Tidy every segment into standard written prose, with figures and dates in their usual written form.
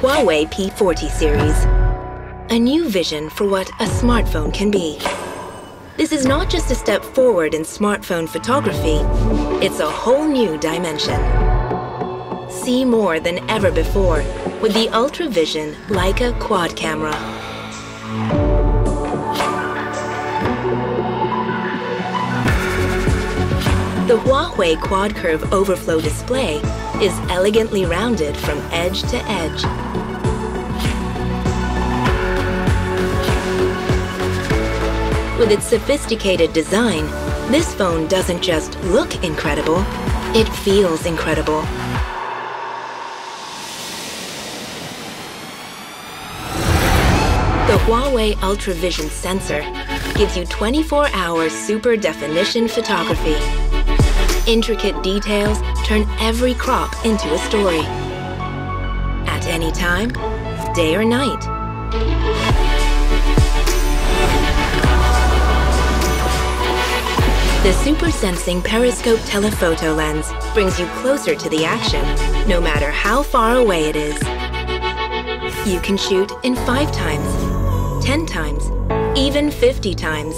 Huawei P40 series. A new vision for what a smartphone can be. This is not just a step forward in smartphone photography, it's a whole new dimension. See more than ever before with the Ultra Vision Leica Quad Camera. The Huawei Quad Curve Overflow display is elegantly rounded from edge to edge. With its sophisticated design, this phone doesn't just look incredible, it feels incredible. The Huawei Ultra Vision sensor gives you 24-hour super definition photography. Intricate details turn every crop into a story. At any time, day or night. The super sensing periscope telephoto lens brings you closer to the action, no matter how far away it is. You can shoot in 5 times, 10 times, even 50 times.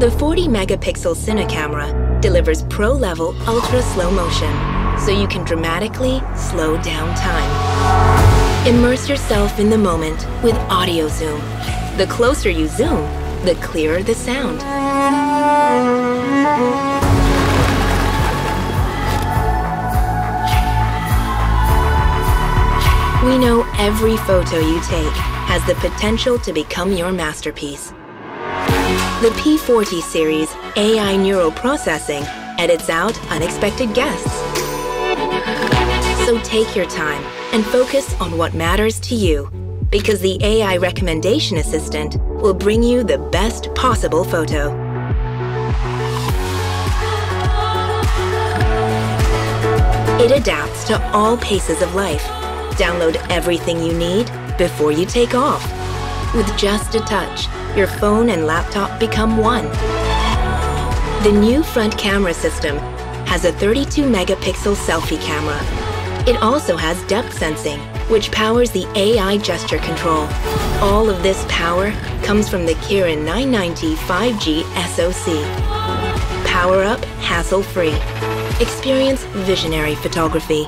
The 40-megapixel cine camera delivers pro-level ultra-slow motion, so you can dramatically slow down time. Immerse yourself in the moment with audio zoom. The closer you zoom, the clearer the sound. We know every photo you take has the potential to become your masterpiece. The P40 series AI neural processing edits out unexpected guests. So take your time and focus on what matters to you, because the AI recommendation assistant will bring you the best possible photo. It adapts to all paces of life. Download everything you need before you take off. With just a touch, your phone and laptop become one. The new front camera system has a 32-megapixel selfie camera. It also has depth sensing, which powers the AI gesture control. All of this power comes from the Kirin 990 5G SoC. Power up hassle-free. Experience visionary photography.